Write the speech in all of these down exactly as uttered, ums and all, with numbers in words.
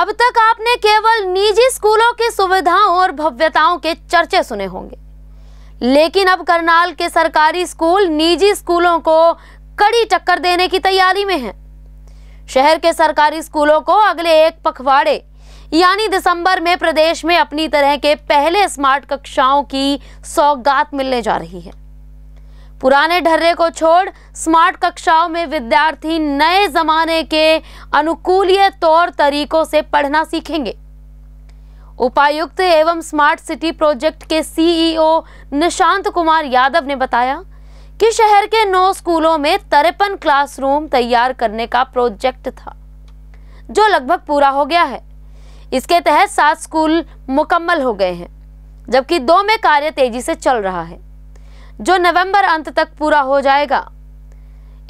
अब तक आपने केवल निजी स्कूलों की सुविधाओं और भव्यताओं के चर्चे सुने होंगे, लेकिन अब करनाल के सरकारी स्कूल निजी स्कूलों को कड़ी टक्कर देने की तैयारी में हैं। शहर के सरकारी स्कूलों को अगले एक पखवाड़े यानी दिसंबर में प्रदेश में अपनी तरह के पहले स्मार्ट कक्षाओं की सौगात मिलने जा रही है। पुराने ढर्रे को छोड़ स्मार्ट कक्षाओं में विद्यार्थी नए जमाने के अनुकूलीय तौर तरीकों से पढ़ना सीखेंगे। उपायुक्त एवं स्मार्ट सिटी प्रोजेक्ट के सीईओ निशांत कुमार यादव ने बताया कि शहर के नौ स्कूलों में तिरपन क्लासरूम तैयार करने का प्रोजेक्ट था, जो लगभग पूरा हो गया है। इसके तहत सात स्कूल मुकम्मल हो गए हैं, जबकि दो में कार्य तेजी से चल रहा है, जो नवंबर अंत तक पूरा हो जाएगा।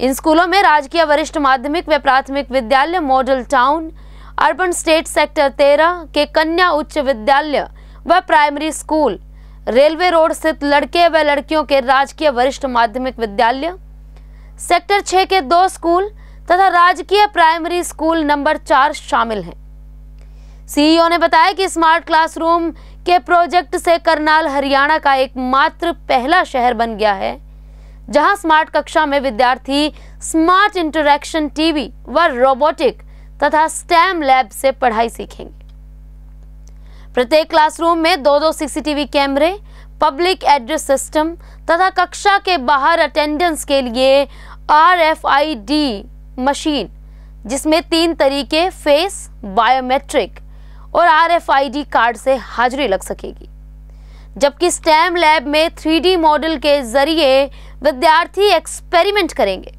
इन स्कूलों में राजकीय वरिष्ठ माध्यमिक व प्राथमिक विद्यालय model town, urban state sector तेरह के कन्या उच्च विद्यालय व प्राइमरी स्कूल, रेलवे रोड स्थित लड़के व लड़कियों के राजकीय वरिष्ठ माध्यमिक विद्यालय, सेक्टर छः के दो स्कूल तथा राजकीय प्राइमरी स्कूल नंबर चार शामिल हैं। सीईओ ने बताया कि स्मार्ट क्लासरूम के प्रोजेक्ट से करनाल हरियाणा का एकमात्र पहला शहर बन गया है, जहां स्मार्ट कक्षा में विद्यार्थी स्मार्ट इंटरैक्शन टीवी व रोबोटिक तथा स्टेम लैब से पढ़ाई सीखेंगे। प्रत्येक क्लासरूम में दो दो सीसीटीवी कैमरे, पब्लिक एड्रेस सिस्टम तथा कक्षा के बाहर अटेंडेंस के लिए आरएफआईडी मशीन, जिसमें तीन तरीके फेस, बायोमेट्रिक और आरएफआईडी कार्ड से हाजिरी लग सकेगी, जबकि स्टेम लैब में थ्री डी मॉडल के जरिए विद्यार्थी एक्सपेरिमेंट करेंगे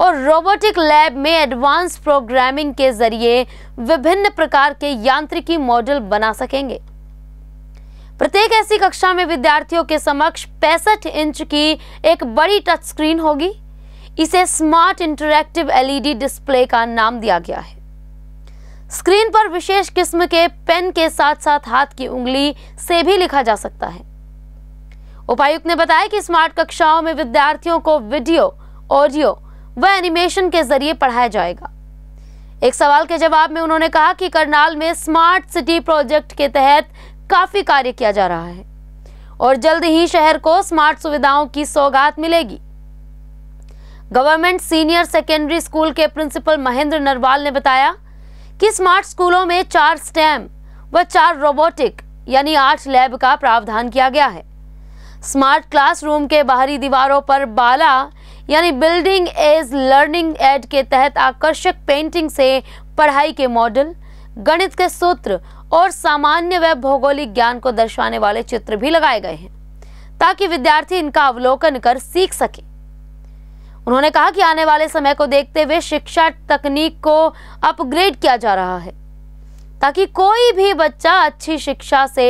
और रोबोटिक लैब में एडवांस प्रोग्रामिंग के जरिए विभिन्न प्रकार के यांत्रिकी मॉडल बना सकेंगे। प्रत्येक ऐसी कक्षा में विद्यार्थियों के समक्ष पैंसठ इंच की एक बड़ी टच स्क्रीन होगी। इसे स्मार्ट इंटरैक्टिव एलईडी डिस्प्ले का नाम दिया गया है। स्क्रीन पर विशेष किस्म के पेन के साथ साथ हाथ की उंगली से भी लिखा जा सकता है। उपायुक्त ने बताया कि स्मार्ट कक्षाओं में विद्यार्थियों को वीडियो, ऑडियो व एनिमेशन के जरिए पढ़ाया जाएगा। एक सवाल के जवाब में उन्होंने कहा कि करनाल में स्मार्ट सिटी प्रोजेक्ट के तहत काफी कार्य किया जा रहा है और जल्द ही शहर को स्मार्ट सुविधाओं की सौगात मिलेगी। गवर्नमेंट सीनियर सेकेंडरी स्कूल के प्रिंसिपल महेंद्र नरवाल ने बताया कि स्मार्ट स्कूलों में चार स्टेम व चार रोबोटिक यानी आठ लैब का प्रावधान किया गया है। स्मार्ट क्लासरूम के बाहरी दीवारों पर बाला यानी बिल्डिंग एज लर्निंग एड के तहत आकर्षक पेंटिंग से पढ़ाई के मॉडल, गणित के सूत्र और सामान्य व भौगोलिक ज्ञान को दर्शाने वाले चित्र भी लगाए गए हैं, ताकि विद्यार्थी इनका अवलोकन कर सीख सके। उन्होंने कहा कि आने वाले समय को देखते हुए शिक्षा तकनीक को अपग्रेड किया जा रहा है, ताकि कोई भी बच्चा अच्छी शिक्षा से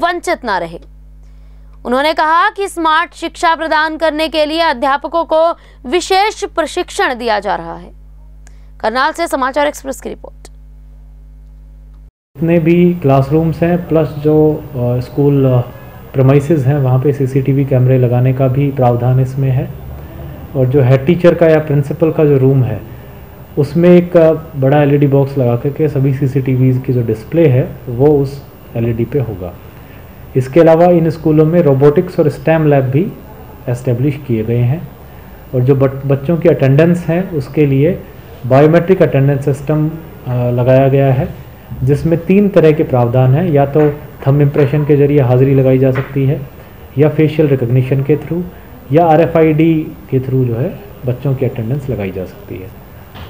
वंचित ना रहे। उन्होंने कहा कि स्मार्ट शिक्षा प्रदान करने के लिए अध्यापकों को विशेष प्रशिक्षण दिया जा रहा है। करनाल से समाचार एक्सप्रेस की रिपोर्ट। जितने भी क्लासरूम्स हैं प्लस जो स्कूल प्रमाइसेस हैं वहाँ पे सीसीटीवी कैमरे लगाने का भी प्रावधान इसमें है, और जो हेड टीचर का या प्रिंसिपल का जो रूम है उसमें एक बड़ा एलईडी बॉक्स लगा करके सभी सीसीटीवीज़ की जो डिस्प्ले है वो उस एलईडी पे होगा। इसके अलावा इन स्कूलों में रोबोटिक्स और स्टेम लैब भी एस्टेब्लिश किए गए हैं, और जो बच्चों की अटेंडेंस है उसके लिए बायोमेट्रिक अटेंडेंस सिस्टम लगाया गया है, जिसमें तीन तरह के प्रावधान हैं। या तो थंब इम्प्रेशन के जरिए हाजिरी लगाई जा सकती है, या फेशियल रिकग्निशन के थ्रू, या आरएफआईडी के थ्रू जो है बच्चों की अटेंडेंस लगाई जा सकती है।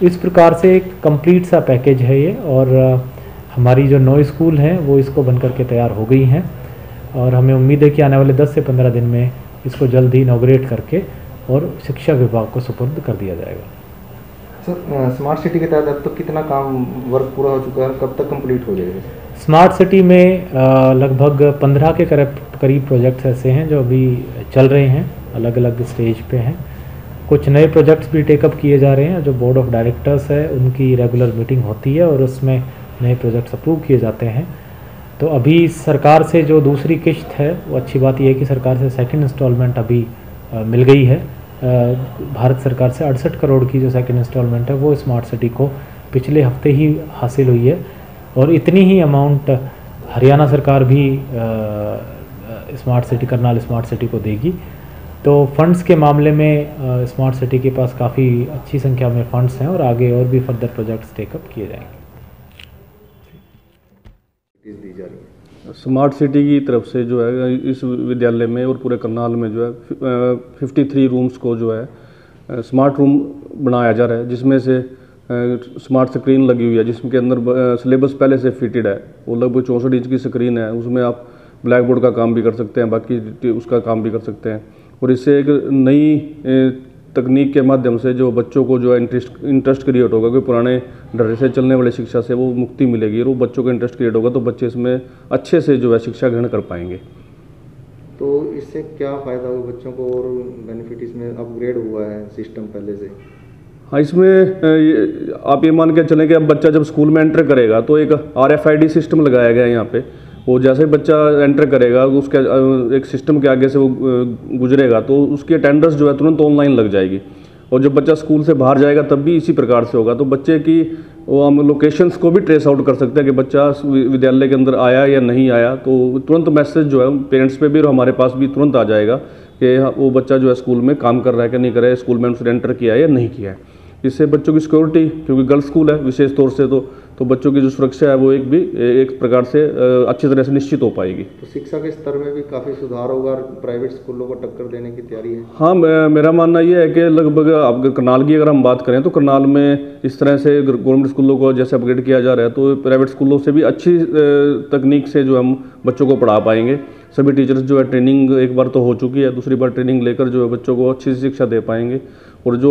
इस प्रकार से एक कंप्लीट सा पैकेज है ये, और हमारी जो नौ स्कूल हैं वो इसको बन करके तैयार हो गई हैं, और हमें उम्मीद है कि आने वाले दस से पंद्रह दिन में इसको जल्द ही इनॉग्रेट करके और शिक्षा विभाग को सुपुर्द कर दिया जाएगा। सर, स्मार्ट सिटी के तहत अब तक कितना काम वर्क पूरा हो चुका है, कब तक कम्प्लीट हो जाएगा? स्मार्ट सिटी में लगभग पंद्रह के करीब प्रोजेक्ट्स ऐसे हैं जो अभी चल रहे हैं, अलग अलग स्टेज पे हैं। कुछ नए प्रोजेक्ट्स भी टेकअप किए जा रहे हैं। जो बोर्ड ऑफ डायरेक्टर्स है उनकी रेगुलर मीटिंग होती है और उसमें नए प्रोजेक्ट्स अप्रूव किए जाते हैं। तो अभी सरकार से जो दूसरी किश्त है वो अच्छी बात यह है कि सरकार से सेकंड इंस्टॉलमेंट अभी आ, मिल गई है। आ, भारत सरकार से अड़सठ करोड़ की जो सेकंड इंस्टॉलमेंट है वो स्मार्ट सिटी को पिछले हफ्ते ही हासिल हुई है, और इतनी ही अमाउंट हरियाणा सरकार भी smart city Karnal smart city को देगी। तो फंड्स के मामले में स्मार्ट सिटी के पास काफ़ी अच्छी संख्या में फंड्स हैं और आगे और भी फर्दर प्रोजेक्ट्स टेकअप किए जाएंगे। स्मार्ट सिटी की तरफ से जो है इस विद्यालय में और पूरे करनाल में जो है फिफ्टी थ्री रूम्स को जो है स्मार्ट रूम बनाया जा रहा है, जिसमें से स्मार्ट स्क्रीन लगी हुई है, जिसके अंदर सिलेबस पहले से फिटेड है। वो लगभग चौंसठ इंच की स्क्रीन है, उसमें आप ब्लैक बोर्ड का काम भी कर सकते हैं, बाकी उसका काम भी कर सकते हैं। और इससे एक नई तकनीक के माध्यम से जो बच्चों को जो है इंटरेस्ट इंटरेस्ट क्रिएट होगा, क्योंकि पुराने ढर्रे से चलने वाले शिक्षा से वो मुक्ति मिलेगी और वो बच्चों का इंटरेस्ट क्रिएट होगा, तो बच्चे इसमें अच्छे से जो है शिक्षा ग्रहण कर पाएंगे। तो इससे क्या फ़ायदा होगा बच्चों को और बेनिफिट? इसमें अपग्रेड हुआ है सिस्टम पहले से। हाँ, इसमें आप ये मान के चलें कि अब बच्चा जब स्कूल में एंटर करेगा तो एक R F I D system लगाया गया है यहाँ पे। वो जैसे ही बच्चा एंटर करेगा उसके एक सिस्टम के आगे से वो गुजरेगा तो उसकी अटेंडेंस जो है तुरंत ऑनलाइन लग जाएगी। और जब बच्चा स्कूल से बाहर जाएगा तब भी इसी प्रकार से होगा। तो बच्चे की वो हम लोकेशंस को भी ट्रेस आउट कर सकते हैं कि बच्चा विद्यालय के अंदर आया या नहीं आया, तो तुरंत मैसेज जो है पेरेंट्स पे भी और हमारे पास भी तुरंत आ जाएगा कि वो बच्चा जो है स्कूल में काम कर रहा है कि नहीं कर रहा है, स्कूल में उसने एंटर किया है या नहीं किया है। इससे बच्चों की सिक्योरिटी, क्योंकि गर्ल्स स्कूल है विशेष तौर से, तो तो बच्चों की जो सुरक्षा है वो एक भी एक प्रकार से अच्छी तरह से निश्चित हो पाएगी। तो शिक्षा के स्तर में भी काफ़ी सुधार होगा और प्राइवेट स्कूलों को टक्कर देने की तैयारी है। हाँ, मेरा मानना ये है कि लगभग अब करनाल की अगर हम बात करें तो करनाल में इस तरह से गवर्नमेंट स्कूलों को जैसे अपग्रेड किया जा रहा है तो प्राइवेट स्कूलों से भी अच्छी तकनीक से जो हम बच्चों को पढ़ा पाएंगे। सभी टीचर्स जो है ट्रेनिंग एक बार तो हो चुकी है, दूसरी बार ट्रेनिंग लेकर जो है बच्चों को अच्छी शिक्षा दे पाएंगे। और जो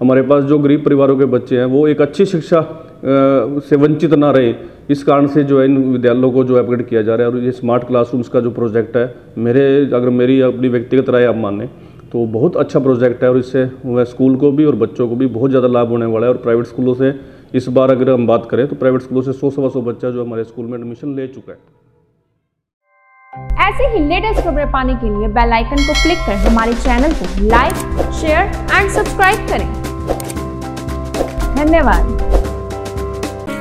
हमारे पास जो गरीब परिवारों के बच्चे हैं वो एक अच्छी शिक्षा से वंचित ना रहे, इस कारण से जो है इन विद्यालयों को जो अपग्रेड किया जा रहा है। और ये स्मार्ट क्लासरूम्स का जो प्रोजेक्ट है, मेरे अगर मेरी अपनी व्यक्तिगत राय आप माने तो बहुत अच्छा प्रोजेक्ट है और इससे वह स्कूल को भी और बच्चों को भी बहुत ज़्यादा लाभ होने वाला है। और प्राइवेट स्कूलों से इस बार अगर हम बात करें तो प्राइवेट स्कूलों से सौ सवा सौ बच्चा जो हमारे स्कूल में एडमिशन ले चुका है। ऐसे ही लेटेस्ट खबरें पाने के लिए बेल आइकन को क्लिक कर हमारे चैनल को लाइक, शेयर एंड सब्सक्राइब करें। धन्यवाद।